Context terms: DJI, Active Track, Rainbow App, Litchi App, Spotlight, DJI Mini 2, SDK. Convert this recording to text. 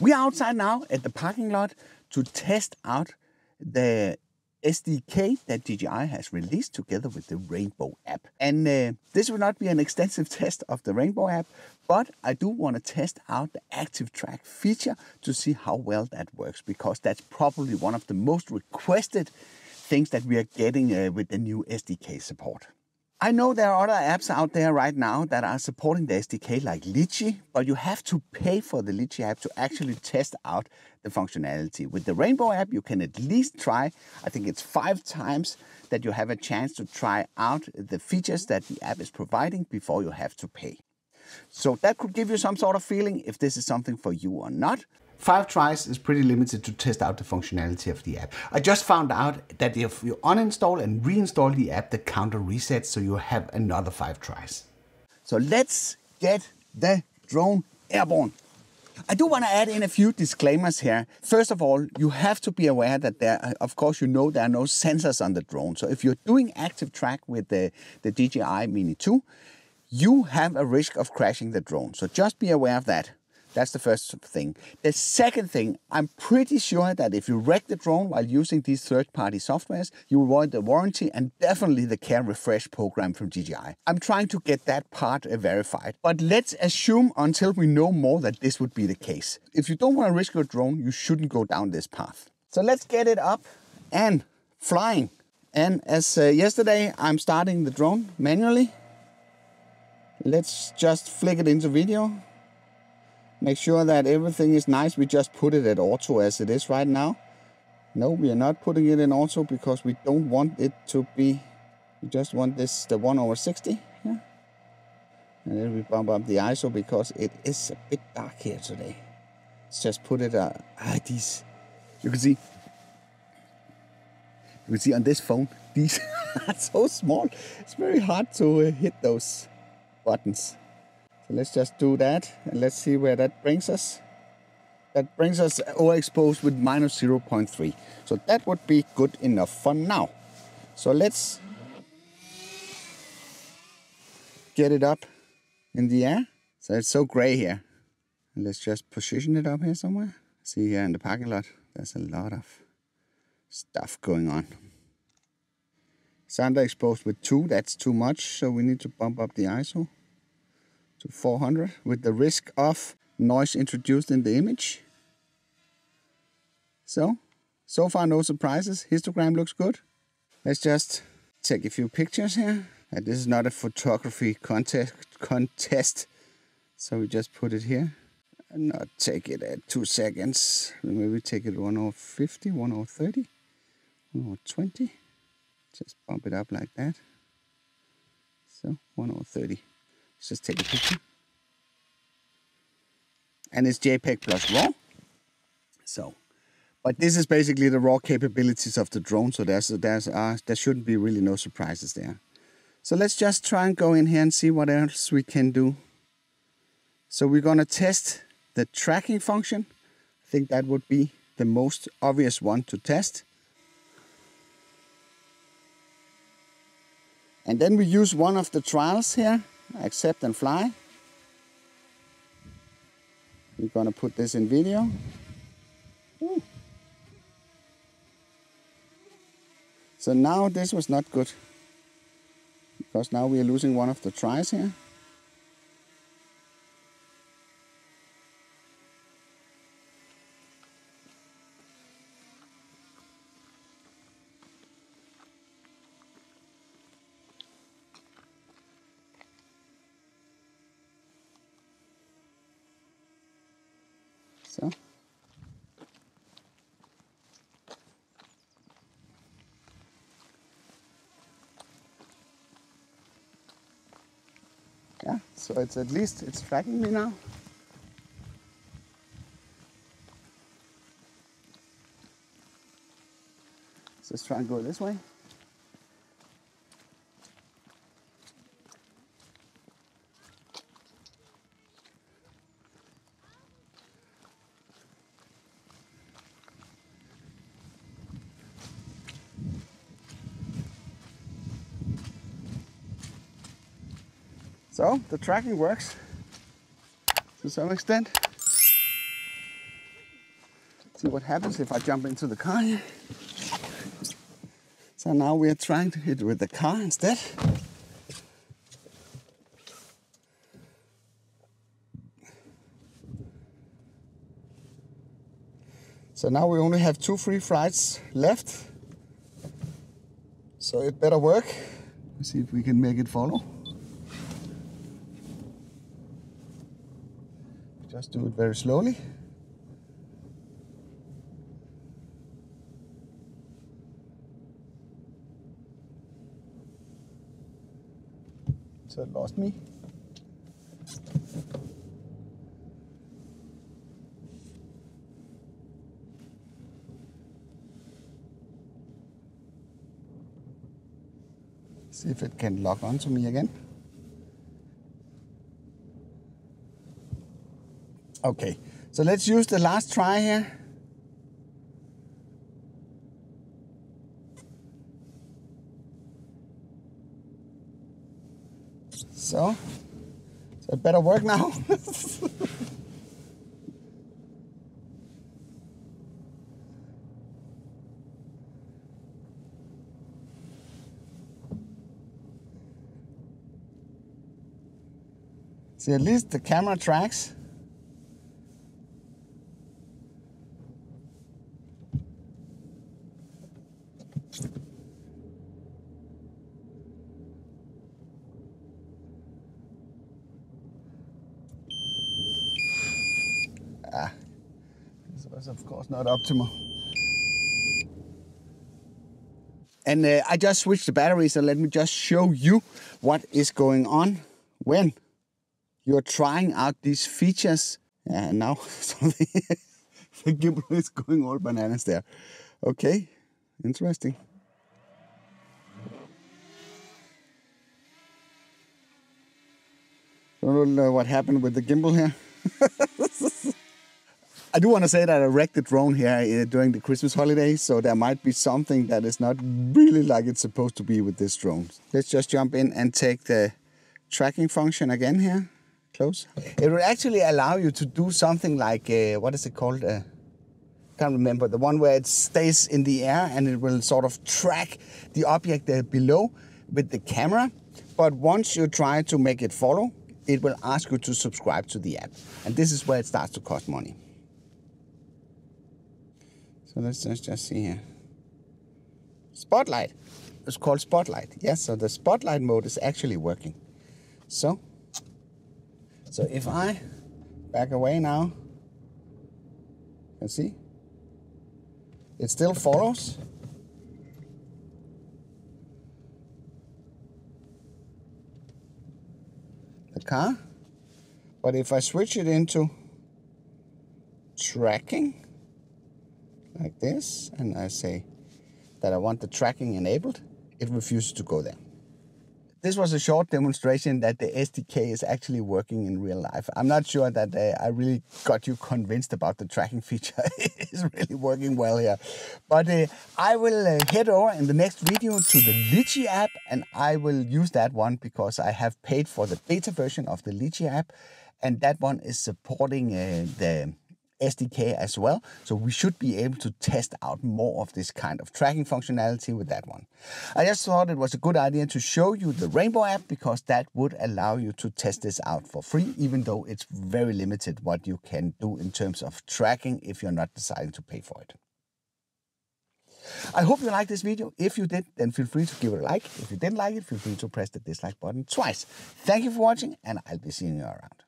We are outside now at the parking lot to test out the SDK that DJI has released together with the Rainbow app. And this will not be an extensive test of the Rainbow app, but I do want to test out the Active Track feature to see how well that works, because that's probably one of the most requested things that we are getting with the new SDK support. I know there are other apps out there right now that are supporting the SDK, like Litchi, but you have to pay for the Litchi app to actually test out the functionality. With the Rainbow app, you can at least try, I think it's 5 times that you have a chance to try out the features that the app is providing before you have to pay. So that could give you some sort of feeling if this is something for you or not. 5 tries is pretty limited to test out the functionality of the app. I just found out that if you uninstall and reinstall the app, the counter resets, so you have another 5 tries. So let's get the drone airborne. I do want to add in a few disclaimers here. First of all, you have to be aware that there are no sensors on the drone. So if you're doing active track with the DJI Mini 2, you have a risk of crashing the drone. So just be aware of that. That's the first thing. The second thing, I'm pretty sure that if you wreck the drone while using these third-party softwares, you will void the warranty and definitely the Care Refresh program from DJI. I'm trying to get that part verified, but let's assume until we know more that this would be the case. If you don't want to risk your drone, you shouldn't go down this path. So let's get it up and flying. And as yesterday, I'm starting the drone manually. Let's just flick it into video. Make sure that everything is nice. We just put it at auto as it is right now. No, we are not putting it in auto because we don't want it to be. We just want this, the 1/60. Yeah. And then we bump up the ISO because it is a bit dark here today. Let's just put it at these. You can see on this phone, these are so small. It's very hard to hit those buttons. Let's just do that and let's see where that brings us. That brings us overexposed with -0.3. So that would be good enough for now. So let's get it up in the air. So it's so gray here. And let's just position it up here somewhere. See here in the parking lot, there's a lot of stuff going on. It's underexposed with 2, that's too much. So we need to bump up the ISO to 400 with the risk of noise introduced in the image. So far no surprises. Histogram looks good. Let's just take a few pictures here. And this is not a photography contest. So we just put it here. And not take it at 2 seconds. Maybe take it 1/50, 1/30, 1/20. Just bump it up like that. So 1/30. Let's just take a picture. And it's JPEG plus RAW. So, but this is basically the RAW capabilities of the drone, so there shouldn't be really no surprises there. So let's just try and go in here and see what else we can do. So we're gonna test the tracking function. I think that would be the most obvious one to test. And then we use one of the trials here. Accept and fly. We're gonna put this in video. Ooh. So now this was not good, because now we are losing one of the tries here. So, yeah, so it's at least it's tracking me now. Let's just try and go this way. So the tracking works to some extent. See what happens if I jump into the car here. So now we're trying to hit with the car instead. So now we only have 2 free flights left. So it better work. Let's see if we can make it follow. Just do it very slowly. So it lost me. See if it can lock onto me again. Okay, so let's use the last try here. So it better work now. See, at least the camera tracks. Ah, this was of course not optimal. And I just switched the battery, so let me just show you what is going on when you're trying out these features. And now the gimbal is going all bananas there. Okay, interesting. Don't know what happened with the gimbal here. I do want to say that I wrecked the drone here during the Christmas holiday, so there might be something that is not really like it's supposed to be with this drone. Let's just jump in and take the tracking function again here. Close. It will actually allow you to do something like, what is it called? Can't remember. The one where it stays in the air and it will sort of track the object there below with the camera. But once you try to make it follow, it will ask you to subscribe to the app. And this is where it starts to cost money. So let's just see here. Spotlight. It's called Spotlight. Yes, so the Spotlight mode is actually working. So if I back away now, and see, it still follows. The car. But if I switch it into tracking, like this, and I say that I want the tracking enabled, it refuses to go there. This was a short demonstration that the SDK is actually working in real life. I'm not sure that I really got you convinced about the tracking feature. It's really working well here. But I will head over in the next video to the Litchi app, and I will use that one because I have paid for the beta version of the Litchi app, and that one is supporting the SDK as well, so we should be able to test out more of this kind of tracking functionality with that one. I just thought it was a good idea to show you the Rainbow app because that would allow you to test this out for free, even though it's very limited what you can do in terms of tracking if you're not deciding to pay for it. I hope you liked this video. If you did, then feel free to give it a like. If you didn't like it, feel free to press the dislike button twice. Thank you for watching, and I'll be seeing you around.